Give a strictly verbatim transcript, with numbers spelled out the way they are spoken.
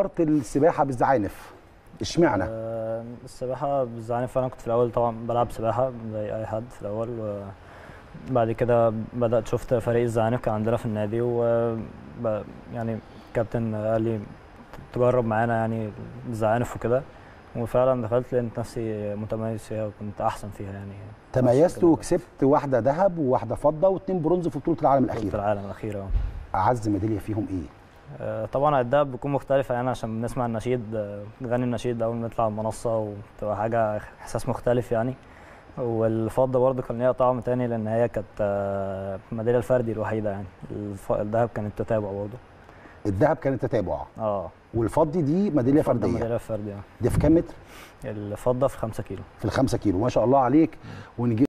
اخترت السباحه بالزعانف اشمعنى؟ أه السباحه بالزعانف انا كنت في الاول طبعا بلعب سباحه زي اي حد في الاول، وبعد كده بدات شفت فريق الزعانف كان عندنا في النادي، و يعني الكابتن قال لي تجرب معانا يعني الزعانف وكده، وفعلا دخلت لقيت نفسي متميز فيها وكنت احسن فيها يعني. تميزت وكسبت واحده ذهب وواحده فضه واثنين برونز في بطوله العالم الاخيره. بطوله العالم الاخيره اه. اعز ميداليه فيهم ايه؟ طبعا الدهب بتكون مختلفه يعني، عشان بنسمع النشيد، نغني النشيد اول ما نطلع المنصه وبتبقى حاجه احساس مختلف يعني. والفضه برضه كان ليها طعم تاني لان هي كانت الميداليه الفردي الوحيده يعني. الدهب كان التتابع برضه. الدهب كان التتابع اه. والفضي دي ميداليه فرديه. ميداليه فرديه. دي في كام متر؟ الفضه في خمسة كيلو. في الخمسة كيلو ما شاء الله عليك. ونجي